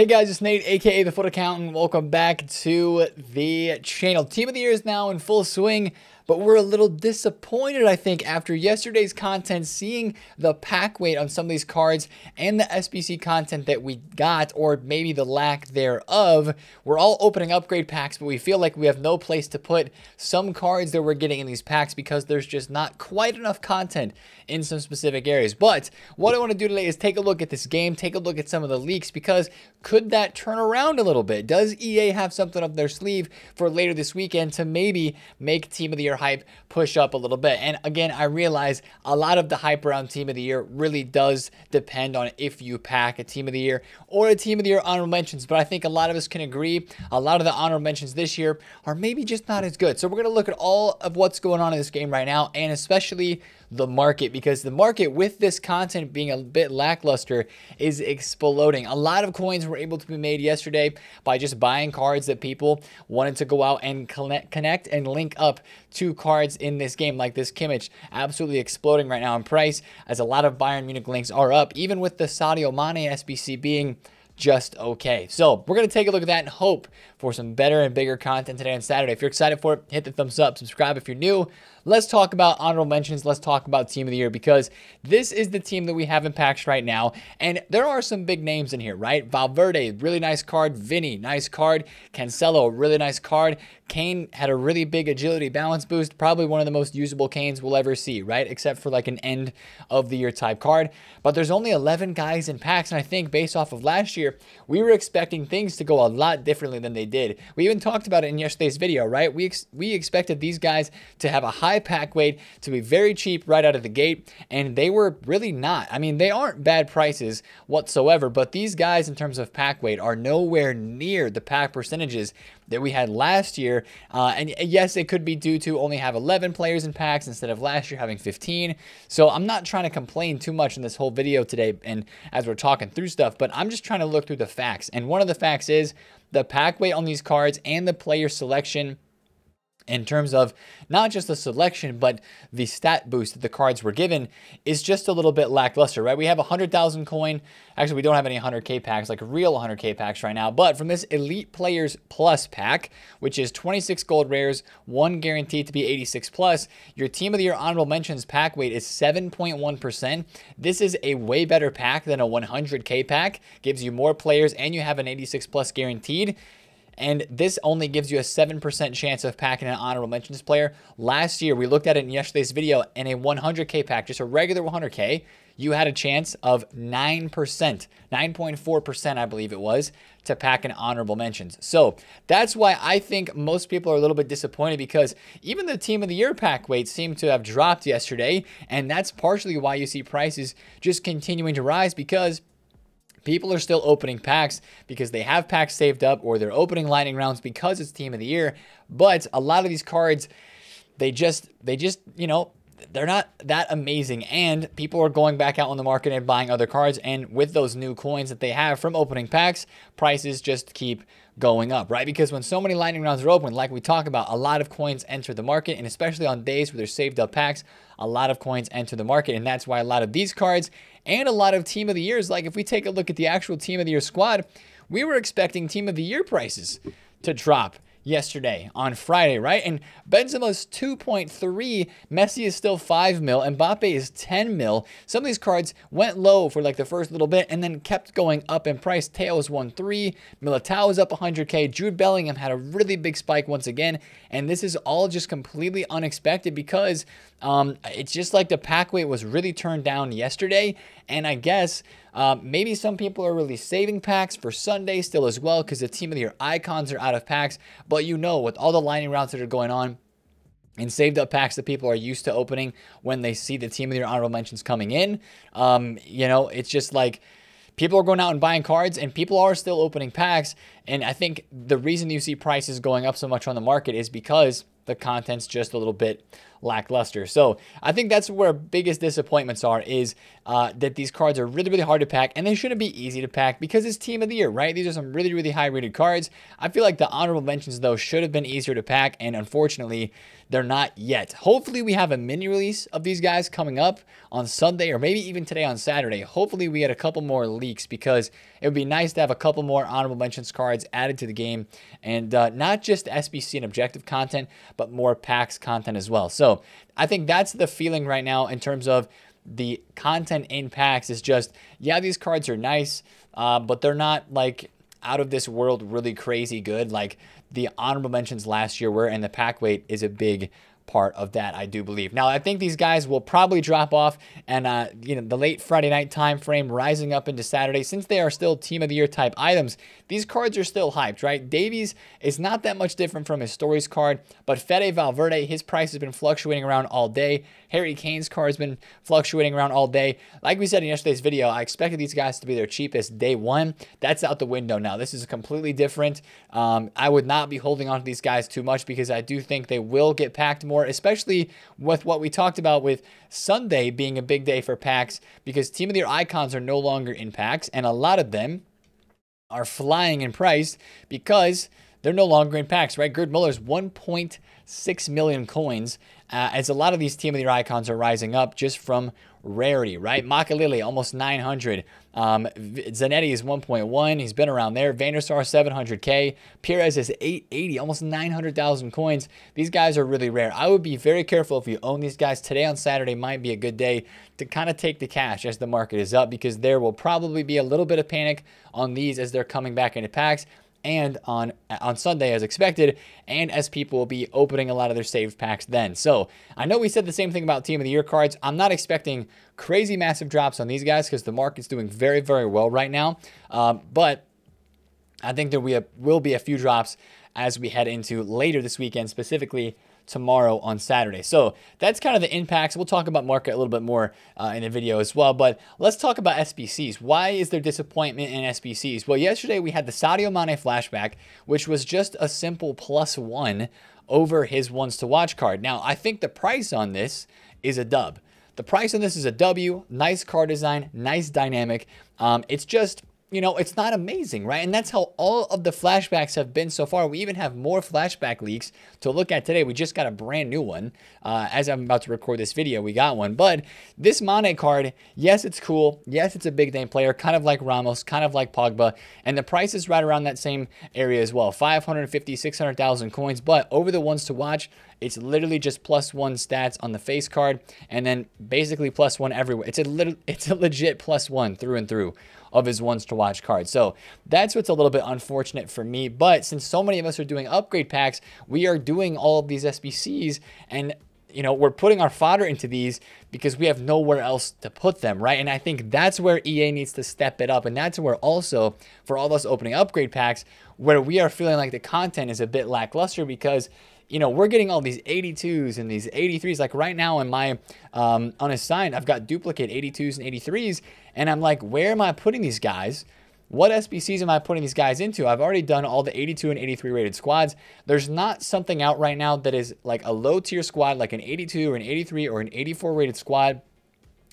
Hey guys, it's Nate, aka The Foot Accountant. Welcome back to the channel. Team of the Year is now in full swing, but we're a little disappointed, I think, after yesterday's content, seeing the pack weight on some of these cards and the SBC content that we got, or maybe the lack thereof. We're all opening upgrade packs, but we feel like we have no place to put some cards that we're getting in these packs because there's just not quite enough content in some specific areas. But what I want to do today is take a look at this game, take a look at some of the leaks, because could that turn around a little bit? Does EA have something up their sleeve for later this weekend to maybe make Team of the Year hype push up a little bit? And again, I realize a lot of the hype around Team of the Year really does depend on if you pack a Team of the Year or a Team of the Year honorable mentions, but I think a lot of us can agree a lot of the honorable mentions this year are maybe just not as good. So we're going to look at all of what's going on in this game right now, and especially the market, because the market, with this content being a bit lackluster, is exploding. A lot of coins were able to be made yesterday by just buying cards that people wanted to go out and connect and link up to cards in this game, like this Kimmich absolutely exploding right now in price, as a lot of Bayern Munich links are up, even with the Sadio Mane SBC being just okay. So we're going to take a look at that and hope for some better and bigger content today on Saturday. If you're excited for it, hit the thumbs up, subscribe if you're new. Let's talk about honorable mentions. Let's talk about Team of the Year, because this is the team that we have in packs right now. And there are some big names in here, right? Valverde, really nice card. Vinny, nice card. Cancelo, really nice card. Kane had a really big agility balance boost. Probably one of the most usable Kanes we'll ever see, right? Except for like an end of the year type card. But there's only 11 guys in packs. And I think based off of last year, we were expecting things to go a lot differently than they did. We even talked about it in yesterday's video, right? We expected these guys to have a high pack weight, to be very cheap right out of the gate, and they were really not. I mean, they aren't bad prices whatsoever, but these guys in terms of pack weight are nowhere near the pack percentages that we had last year. And yes, it could be due to only have 11 players in packs instead of last year having 15. So I'm not trying to complain too much in this whole video today and as we're talking through stuff, but I'm just trying to look through the facts. And one of the facts is the pack weight on these cards and the player selection, in terms of not just the selection, but the stat boost that the cards were given, is just a little bit lackluster, right? We have 100,000 coin. Actually, we don't have any 100K packs, like real 100K packs right now. But from this Elite Players Plus pack, which is 26 gold rares, one guaranteed to be 86 plus, your Team of the Year honorable mentions pack weight is 7.1%. This is a way better pack than a 100K pack. Gives you more players, and you have an 86 plus guaranteed. And this only gives you a 7% chance of packing an honorable mentions player. Last year, we looked at it in yesterday's video, in a 100K pack, just a regular 100K, you had a chance of 9%, 9.4%, I believe it was, to pack an honorable mentions. So that's why I think most people are a little bit disappointed, because even the Team of the Year pack weight seemed to have dropped yesterday. And that's partially why you see prices just continuing to rise, because people are still opening packs because they have packs saved up, or they're opening lightning rounds because it's Team of the Year. But a lot of these cards, they just, you know, they're not that amazing, and people are going back out on the market and buying other cards. And with those new coins that they have from opening packs, prices just keep going up, right? Because when so many lightning rounds are open, like we talk about, a lot of coins enter the market, and especially on days where there's saved up packs, a lot of coins enter the market. And that's why a lot of these cards and a lot of Team of the Years, like if we take a look at the actual Team of the Year squad, we were expecting Team of the Year prices to drop yesterday on Friday, right? And Benzema's 2.3, Messi is still 5 mil, Mbappe is 10 mil. Some of these cards went low for like the first little bit and then kept going up in price. Teo's 1.3, Militao is up 100K, Jude Bellingham had a really big spike once again, and this is all just completely unexpected because it's just like the pack weight was really turned down yesterday. And I guess maybe some people are really saving packs for Sunday still as well, because the Team of the Year icons are out of packs. But you know, with all the lightning rounds that are going on and saved up packs that people are used to opening when they see the Team of the Year honorable mentions coming in, you know, it's just like people are going out and buying cards, and people are still opening packs. And I think the reason you see prices going up so much on the market is because the content's just a little bit lackluster. So I think that's where biggest disappointments are, is that these cards are really, really hard to pack, and they shouldn't be easy to pack because it's Team of the Year, right? These are some really, really high-rated cards. I feel like the honorable mentions, though, should have been easier to pack, and unfortunately, they're not yet. Hopefully, we have a mini-release of these guys coming up on Sunday, or maybe even today on Saturday. Hopefully, we had a couple more leaks, because it would be nice to have a couple more honorable mentions cards added to the game, and not just SBC and objective content, but more packs content as well. So I think that's the feeling right now in terms of the content in packs. Is just, yeah, these cards are nice, but they're not like out of this world really crazy good like the honorable mentions last year were, and the pack weight is a big part of that, I do believe. Now, I think these guys will probably drop off, and you know, the late Friday night time frame rising up into Saturday, since they are still Team of the Year type items. These cards are still hyped, right? Davies is not that much different from his Stories card, but Fede Valverde, his price has been fluctuating around all day. Harry Kane's card has been fluctuating around all day. Like we said in yesterday's video, I expected these guys to be their cheapest day one. That's out the window now. This is completely different. I would not be holding on to these guys too much, because I do think they will get packed more, especially with what we talked about with Sunday being a big day for packs, because Team of the Year icons are no longer in packs, and a lot of them are flying in price because they're no longer in packs, right? Gerd Muller's 1.6 million coins, as a lot of these Team of the Year icons are rising up just from rarity, right? Makalili, almost 900. Zanetti is 1.1. He's been around there. Vandersar, 700K. Pires is 880, almost 900,000 coins. These guys are really rare. I would be very careful if you own these guys. Today on Saturday might be a good day to kind of take the cash as the market is up, because there will probably be a little bit of panic on these as they're coming back into packs, and on Sunday as expected, and as people will be opening a lot of their saved packs then. So I know we said the same thing about Team of the Year cards. I'm not expecting crazy massive drops on these guys because the market's doing very, very well right now. But I think there will be a few drops as we head into later this weekend, specifically tomorrow on Saturday. So that's kind of the impacts. We'll talk about market a little bit more in the video as well, but let's talk about SBCs. Why is there disappointment in SBCs? Well, yesterday we had the Sadio Mane flashback, which was just a simple +1 over his ones to watch card. Now, I think the price on this is a dub. The price on this is a W. Nice card design, nice dynamic. It's just, you know, it's not amazing, right? And that's how all of the flashbacks have been so far. We even have more flashback leaks to look at today. We just got a brand new one. As I'm about to record this video, we got one. But this Mane card, yes, it's cool. Yes, it's a big name player, kind of like Ramos, kind of like Pogba. And the price is right around that same area as well, 550, 600,000 coins. But over the ones to watch, it's literally just +1 stats on the face card, and then basically +1 everywhere. It's a legit +1 through and through of his ones to watch card. So that's what's a little bit unfortunate for me. But since so many of us are doing upgrade packs, we are doing all of these SBCs, and you know, we're putting our fodder into these because we have nowhere else to put them, right? And I think that's where EA needs to step it up. And that's where also, for all of us opening upgrade packs, where we are feeling like the content is a bit lackluster, because, you know, we're getting all these 82s and these 83s. Like right now in my unassigned, I've got duplicate 82s and 83s. And I'm like, where am I putting these guys? What SBCs am I putting these guys into? I've already done all the 82 and 83 rated squads. There's not something out right now that is like a low tier squad, like an 82 or an 83 or an 84 rated squad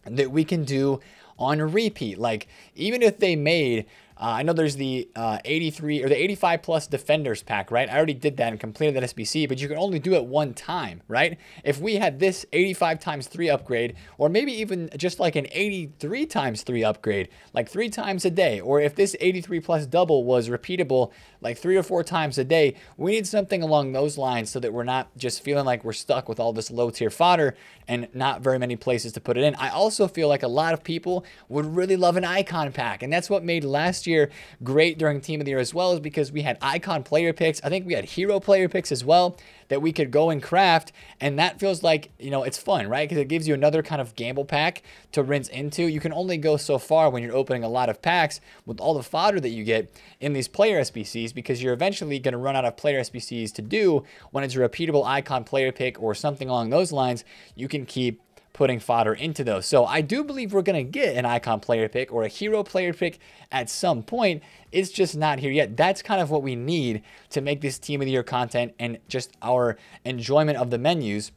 that we can do on repeat. Like even if they made, I know there's the 83 or the 85 plus defenders pack, right? I already did that and completed that SBC, but you can only do it one time, right? If we had this 85x3 upgrade, or maybe even just like an 83x3 upgrade, like 3 times a day, or if this 83 plus double was repeatable like 3 or 4 times a day, we need something along those lines so that we're not just feeling like we're stuck with all this low tier fodder and not very many places to put it in. I also feel like a lot of people would really love an icon pack, and that's what made last year great during Team of the Year as well, is because we had icon player picks. I think we had hero player picks as well that we could go and craft, and that feels like, you know, it's fun, right? Because it gives you another kind of gamble pack to rinse into. You can only go so far when you're opening a lot of packs with all the fodder that you get in these player SBCs, because you're eventually going to run out of player SBCs to do when it's a repeatable icon player pick or something along those lines. You can keep putting fodder into those. So I do believe we're going to get an icon player pick or a hero player pick at some point. It's just not here yet. That's kind of what we need to make this Team of the Year content and just our enjoyment of the menus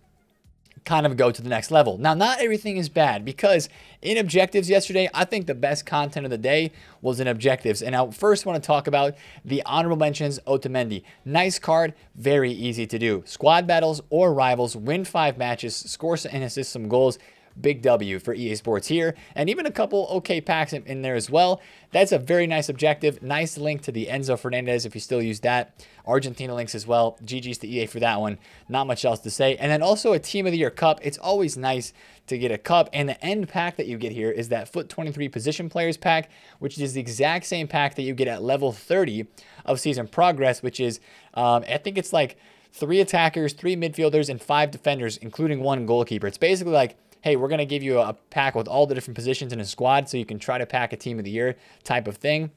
kind of go to the next level. Now, not everything is bad, because in objectives yesterday, I think the best content of the day was in objectives. And I first want to talk about the honorable mentions. Otamendi, nice card, very easy to do. Squad battles or rivals, win 5 matches, score and assist some goals. Big W for EA Sports here, and even a couple okay packs in there as well. That's a very nice objective. Nice link to the Enzo Fernandez if you still use that. Argentina links as well. GG's to EA for that one. Not much else to say. And then also a Team of the Year cup. It's always nice to get a cup. And the end pack that you get here is that Foot 23 Position Players pack, which is the exact same pack that you get at level 30 of Season Progress, which is, I think it's like 3 attackers, 3 midfielders, and 5 defenders, including 1 goalkeeper. It's basically like, hey, we're going to give you a pack with all the different positions in a squad so you can try to pack a Team of the Year type of thing.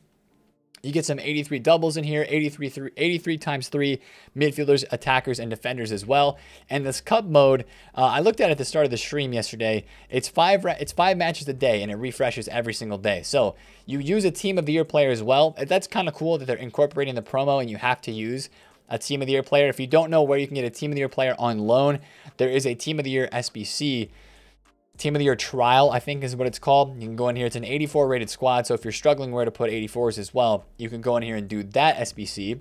You get some 83 doubles in here, 83 times 3 midfielders, attackers, and defenders as well. And this cup mode, I looked at it at the start of the stream yesterday. It's five matches a day, and it refreshes every single day. So you use a Team of the Year player as well. That's kind of cool that they're incorporating the promo and you have to use a Team of the Year player. If you don't know where you can get a Team of the Year player on loan, there is a Team of the Year SBC. Team of the Year trial, I think is what it's called. You can go in here. It's an 84 rated squad. So if you're struggling where to put 84s as well, you can go in here and do that SBC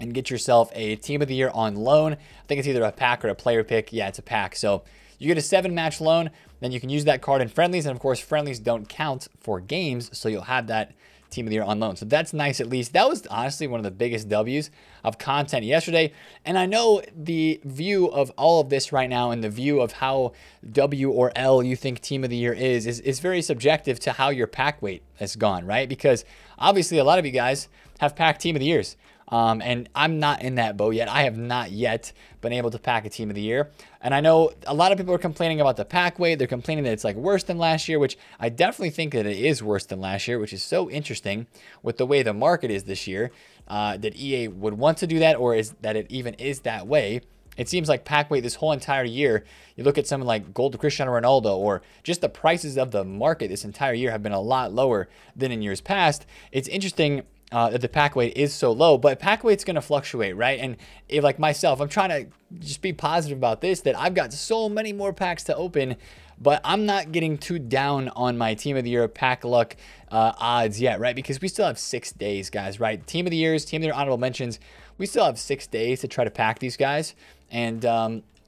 and get yourself a Team of the Year on loan. I think it's either a pack or a player pick. Yeah, it's a pack. So you get a 7-match loan. Then you can use that card in friendlies. And of course, friendlies don't count for games. So you'll have that Team of the Year on loan. So that's nice, at least. That was honestly one of the biggest W's of content yesterday. And I know the view of all of this right now and the view of how W or L you think Team of the Year is very subjective to how your pack weight has gone, right? Because obviously a lot of you guys have packed Team of the Years. And I'm not in that boat yet. I have not yet been able to pack a Team of the Year. And I know a lot of people are complaining about the pack weight. They're complaining that it's like worse than last year, which I definitely think that it is worse than last year, which is so interesting with the way the market is this year, that EA would want to do that, or is that it even is that way. It seems like pack weight this whole entire year, you look at something like gold to Cristiano Ronaldo, or just the prices of the market this entire year have been a lot lower than in years past. It's interesting that the pack weight is so low, but pack weight's going to fluctuate, right? And if, like myself, I'm trying to just be positive about this, that I've got so many more packs to open, but I'm not getting too down on my Team of the Year pack luck odds yet, right? Because we still have 6 days, guys, right? Team of the Years, Team of the Year honorable mentions, we still have 6 days to try to pack these guys. And,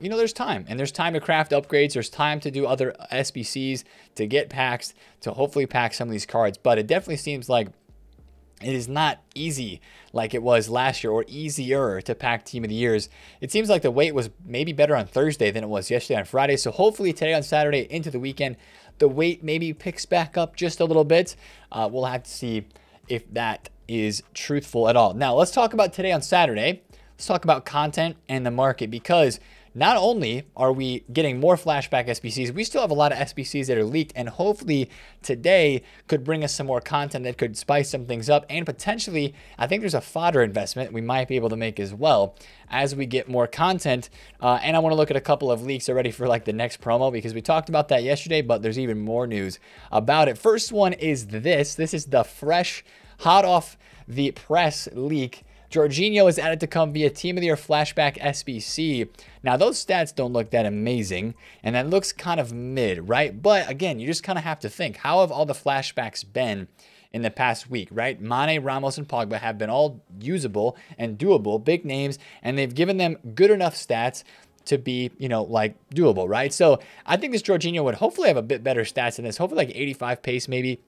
you know, there's time, and there's time to craft upgrades. There's time to do other SBCs, to get packs, to hopefully pack some of these cards. But it definitely seems like it is not easy like it was last year, or easier to pack Team of the Years. It seems like the weight was maybe better on Thursday than it was yesterday on Friday. So hopefully today on Saturday into the weekend, the weight maybe picks back up just a little bit. We'll have to see if that is truthful at all. Now let's talk about today on Saturday. Let's talk about content and the market, because not only are we getting more flashback SBCs, we still have a lot of SBCs that are leaked, and hopefully today could bring us some more content that could spice some things up. And potentially, I think there's a fodder investment we might be able to make as well as we get more content. And I want to look at a couple of leaks already for like the next promo, because we talked about that yesterday, but there's even more news about it. First one is this. This is the fresh, hot off the press leak. Jorginho is added to come via Team of the Year flashback SBC. Now, those stats don't look that amazing, and that looks kind of mid, right? But again, you just kind of have to think, how have all the flashbacks been in the past week, right? Mane, Ramos, and Pogba have been all usable and doable, big names, and they've given them good enough stats to be, you know, like doable, right? So I think this Jorginho would hopefully have a bit better stats than this, hopefully like 85 pace maybe.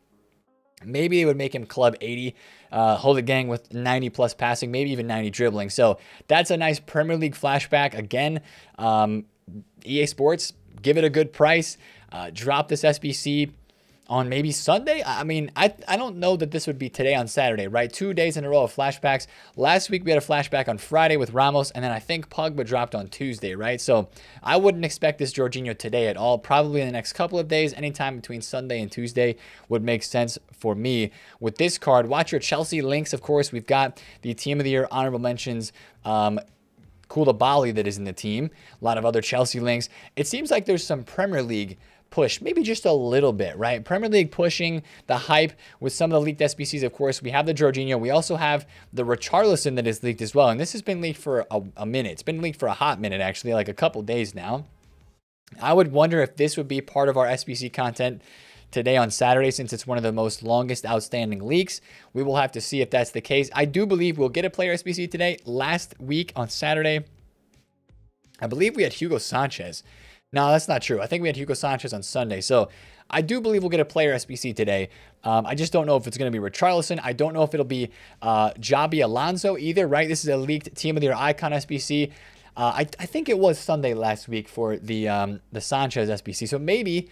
Maybe they would make him club 80, hold a gang with 90+ passing, maybe even 90 dribbling. So that's a nice Premier League flashback. Again, EA Sports, give it a good price. Drop this SBC on maybe Sunday. I mean, I don't know that this would be today on Saturday, right? 2 days in a row of flashbacks. Last week, we had a flashback on Friday with Ramos, and then I think Pogba dropped on Tuesday, right? So I wouldn't expect this Jorginho today at all. Probably in the next couple of days, anytime between Sunday and Tuesday would make sense for me with this card. Watch your Chelsea links. Of course, we've got the Team of the Year honorable mentions, Koulibaly that is in the team. A lot of other Chelsea links. It seems like there's some Premier League push, maybe just a little bit, right? Premier League pushing the hype with some of the leaked SBCs. Of course, we have the Jorginho. We also have the Richarlison that is leaked as well. And this has been leaked for a minute. It's been leaked for a hot minute, actually, like a couple days now. I would wonder if this would be part of our SBC content today on Saturday, since it's one of the most longest outstanding leaks. We will have to see if that's the case. I do believe we'll get a player SBC today. Last week on Saturday, I believe we had Hugo Sanchez. No, that's not true. I think we had Hugo Sanchez on Sunday. So I do believe we'll get a player SBC today. I just don't know if it's going to be Richarlison. I don't know if it'll be Javi Alonso either, right? This is a leaked Team of the Year Icon SBC. I think it was Sunday last week for the Sanchez SBC. So maybe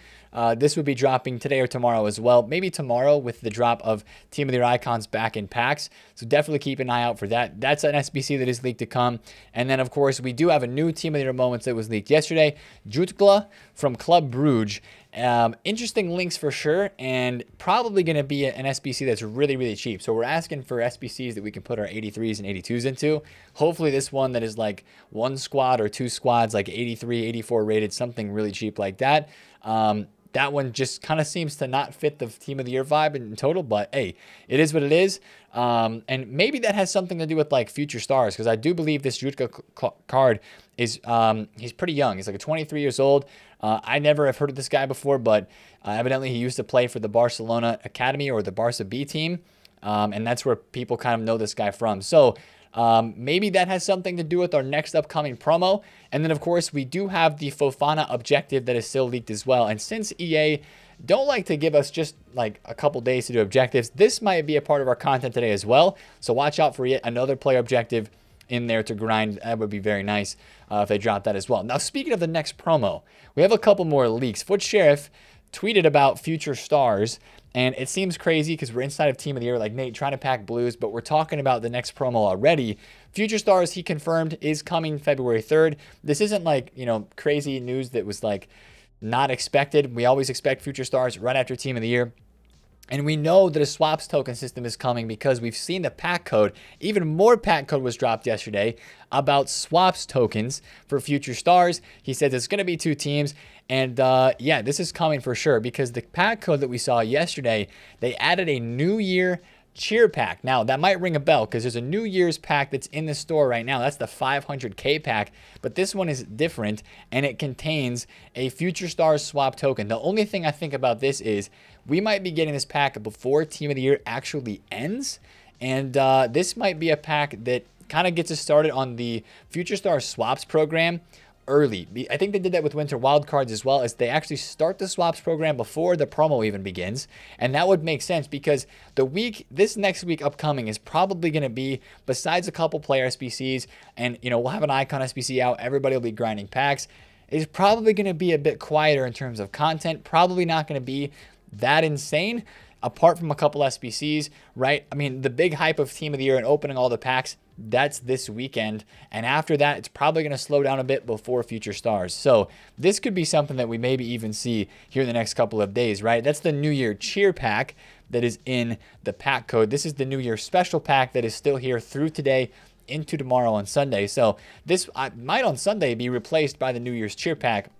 this would be dropping today or tomorrow as well. Maybe tomorrow with the drop of Team of the Year Icons back in packs. So definitely keep an eye out for that. That's an SBC that is leaked to come. And then, of course, we do have a new Team of the Year Moments that was leaked yesterday. Jutkla from Club Brugge. Interesting links for sure, and probably going to be an SBC that's really, really cheap. So we're asking for SBCs that we can put our 83s and 82s into. Hopefully this one that is like one squad or two squads, like 83, 84 rated, something really cheap like that. That one just kind of seems to not fit the Team of the Year vibe in total, but hey, it is what it is. And maybe that has something to do with like Future Stars, because I do believe this Jutkla card is, he's pretty young. He's like 23 years old. I never have heard of this guy before, but evidently he used to play for the Barcelona Academy or the Barca B team. And that's where people kind of know this guy from. So maybe that has something to do with our next upcoming promo. And then, of course, we do have the Fofana objective that is still leaked as well. And since EA don't like to give us just like a couple days to do objectives, this might be a part of our content today as well. So watch out for yet another player objective in there to grind. That would be very nice if they dropped that as well. Now, speaking of the next promo, we have a couple more leaks. Foot Sheriff tweeted about Future Stars, and it seems crazy because we're inside of Team of the Year, like Nate trying to pack blues, but we're talking about the next promo already. Future Stars, he confirmed, is coming February 3rd. This isn't like, you know, crazy news that was like not expected. We always expect Future Stars right after Team of the Year. And we know that a swaps token system is coming because we've seen the pack code. Even more pack code was dropped yesterday about swaps tokens for Future Stars. He said there's going to be two teams. And yeah, this is coming for sure because the pack code that we saw yesterday, they added a New Year cheer pack. Now, that might ring a bell because there's a New Year's pack that's in the store right now. That's the 500K pack, but this one is different and it contains a Future Stars swap token. The only thing I think about this is we might be getting this pack before Team of the Year actually ends, and this might be a pack that kind of gets us started on the Future Stars swaps program early. I think they did that with Winter Wildcards as well, as they actually start the swaps program before the promo even begins. And that would make sense because the week, this next week upcoming is probably going to be, besides a couple player SBCs and, you know, we'll have an Icon SBC out, everybody will be grinding packs. It's probably going to be a bit quieter in terms of content, probably not going to be that insane apart from a couple SBCs, right? I mean, the big hype of Team of the Year and opening all the packs, that's this weekend. And after that, it's probably going to slow down a bit before Future Stars. So this could be something that we maybe even see here in the next couple of days, right? That's the New Year cheer pack that is in the pack code. This is the New Year special pack that is still here through today into tomorrow on Sunday. So this might on Sunday be replaced by the New Year's cheer pack,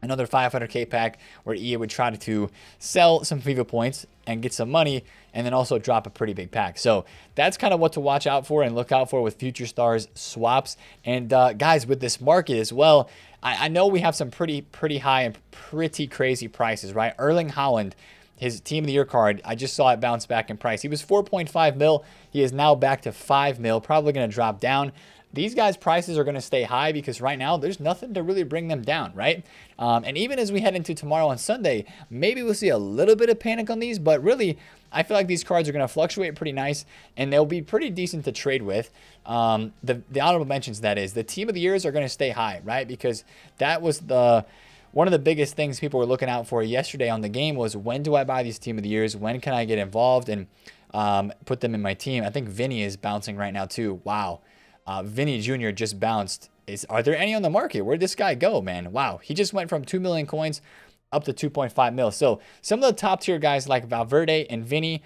another 500K pack where EA would try to sell some FIFA points and get some money and then also drop a pretty big pack. So that's kind of what to watch out for and look out for with Future Stars swaps. And guys, with this market as well, I know we have some pretty high and pretty crazy prices, right? Erling Haaland, his Team of the Year card, I just saw it bounce back in price. He was 4.5 mil. He is now back to 5 mil, probably going to drop down. These guys' prices are going to stay high because right now there's nothing to really bring them down, right? And even as we head into tomorrow on Sunday, maybe we'll see a little bit of panic on these, but really I feel like these cards are going to fluctuate pretty nice and they'll be pretty decent to trade with. The honorable mentions, that is, the Team of the Years are going to stay high, right? Because that was the one of the biggest things people were looking out for yesterday on the game was, when do I buy these Team of the Years? When can I get involved and put them in my team? I think Vinny is bouncing right now too. Wow. Vinny Jr. just bounced. Are there any on the market? Where'd this guy go, man? Wow. He just went from 2 million coins up to 2.5 mil. So some of the top tier guys like Valverde and Vinny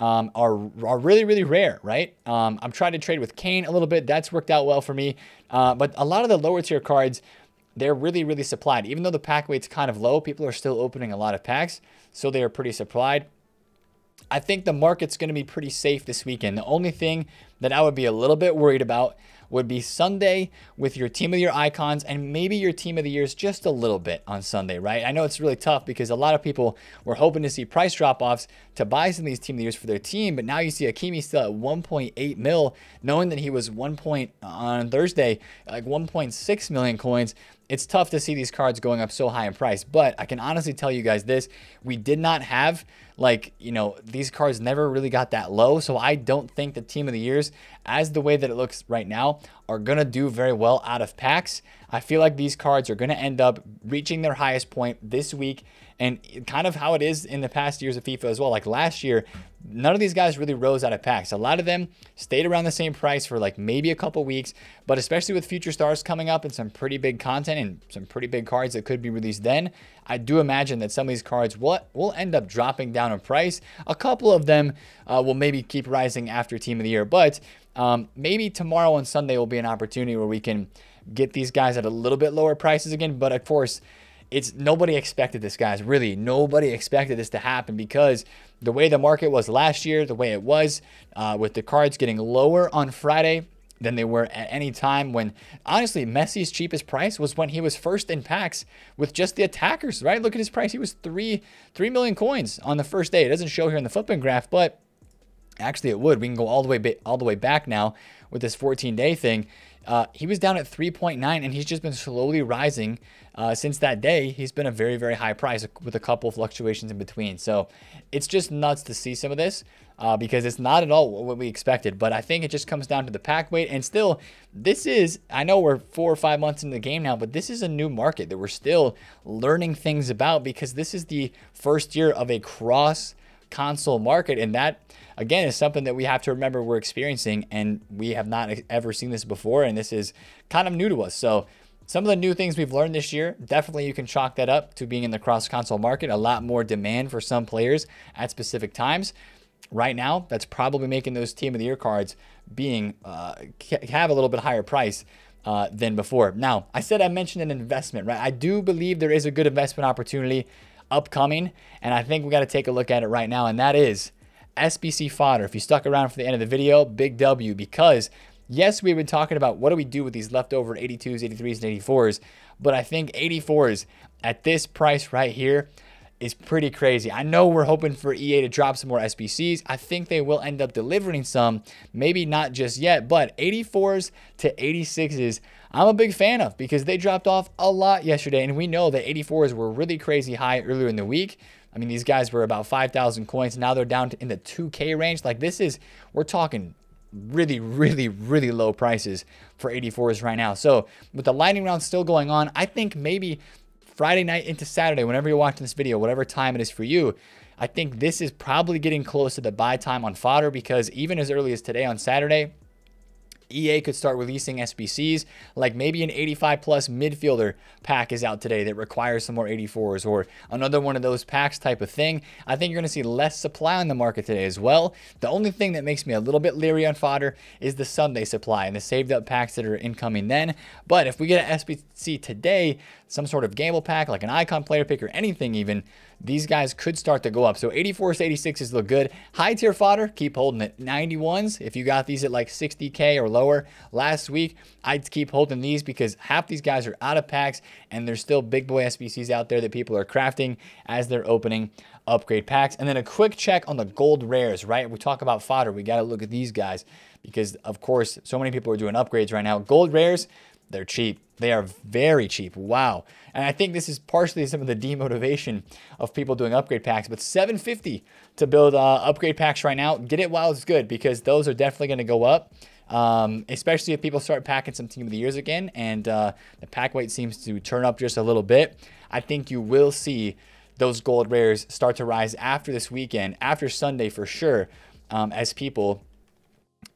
are really, really rare, right? I'm trying to trade with Kane a little bit. That's worked out well for me. But a lot of the lower tier cards, they're really, really supplied. Even though the pack weight's kind of low, people are still opening a lot of packs. So they are pretty supplied. I think the market's going to be pretty safe this weekend. The only thing that I would be a little bit worried about would be Sunday with your team of the year icons and maybe your team of the years just a little bit on Sunday, right? I know it's really tough because a lot of people were hoping to see price drop-offs to buy some of these team of the years for their team, but now you see Hakimi still at 1.8 mil, knowing that he was 1 point on Thursday, like 1.6 million coins. It's tough to see these cards going up so high in price, but I can honestly tell you guys this, we did not have, like, you know, these cards never really got that low. So I don't think the team of the years, as the way that it looks right now, are going to do very well out of packs. I feel like these cards are going to end up reaching their highest point this week, and kind of how it is in the past years of FIFA as well. Like last year, none of these guys really rose out of packs. A lot of them stayed around the same price for like maybe a couple weeks, but especially with Future Stars coming up and some pretty big content and some pretty big cards that could be released then, I do imagine that some of these cards will end up dropping down in price. A couple of them will maybe keep rising after Team of the Year, but maybe tomorrow and Sunday will be an opportunity where we can get these guys at a little bit lower prices again. But of course, it's nobody expected this, guys. Really, nobody expected this to happen because the way the market was last year, the way it was with the cards getting lower on Friday than they were at any time, when honestly Messi's cheapest price was when he was first in packs with just the attackers, right? Look at his price. He was three million coins on the first day. It doesn't show here in the footprint graph, but actually it would. We can go all the way back now with this 14-day thing. He was down at 3.9, and he's just been slowly rising since that day. He's been a very, very high price with a couple of fluctuations in between. So it's just nuts to see some of this because it's not at all what we expected. But I think it just comes down to the pack weight. And still, this is, I know we're 4 or 5 months into the game now, but this is a new market that we're still learning things about because this is the first year of a cross console market, and that again is something that we have to remember we're experiencing, and we have not ever seen this before, and this is kind of new to us. So some of the new things we've learned this year, definitely you can chalk that up to being in the cross console market. A lot more demand for some players at specific times. Right now, that's probably making those team of the year cards being have a little bit higher price than before. Now, I mentioned an investment, right? I do believe there is a good investment opportunity upcoming, and I think we got to take a look at it right now, and that is SBC fodder. If you stuck around for the end of the video, big W, because yes, we've been talking about what do we do with these leftover 82s, 83s, and 84s, but I think 84s at this price right here is pretty crazy. I know we're hoping for EA to drop some more SBCs. I think they will end up delivering some, maybe not just yet, but 84s to 86s, I'm a big fan of because they dropped off a lot yesterday, and we know that 84s were really crazy high earlier in the week. I mean, these guys were about 5,000 coins. Now they're down in the 2K range. Like this is, we're talking really, really, really low prices for 84s right now. So with the lightning round still going on, I think maybe Friday night into Saturday, whenever you're watching this video, whatever time it is for you, I think this is probably getting close to the buy time on fodder, because even as early as today on Saturday, EA could start releasing SBCs. Like maybe an 85 plus midfielder pack is out today that requires some more 84s, or another one of those packs type of thing. I think you're going to see less supply on the market today as well. The only thing that makes me a little bit leery on fodder is the Sunday supply and the saved up packs that are incoming then. But if we get an SBC today, some sort of gamble pack, like an icon player pick or anything even, these guys could start to go up. So 84s, 86s look good. High tier fodder, keep holding it. 91s, if you got these at like 60K or lower last week, I'd keep holding these because half these guys are out of packs, and there's still big boy SBCs out there that people are crafting as they're opening upgrade packs. And then a quick check on the gold rares, right? We talk about fodder, we got to look at these guys because, of course, so many people are doing upgrades right now. Gold rares, they're cheap. They are very cheap. Wow. And I think this is partially some of the demotivation of people doing upgrade packs, but $750 to build upgrade packs right now. Get it while it's good, because those are definitely going to go up, especially if people start packing some team of the years again, and the pack weight seems to turn up just a little bit. I think you will see those gold rares start to rise after this weekend, after Sunday for sure, as people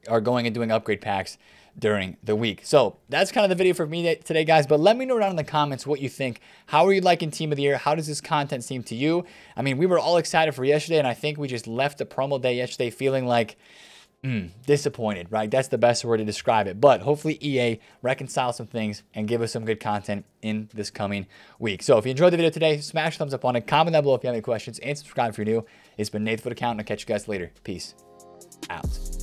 are going and doing upgrade packs during the week. So that's kind of the video for me today, guys, but let me know down in the comments what you think. How are you liking team of the year? How does this content seem to you? I mean, we were all excited for yesterday, and I think we just left the promo day yesterday feeling like disappointed, right? That's the best word to describe it. But hopefully EA reconciles some things and give us some good content in this coming week. So if you enjoyed the video today, smash thumbs up on it, comment down below if you have any questions, and subscribe if you're new. It's been Nate Foot Account, and I'll catch you guys later. Peace out.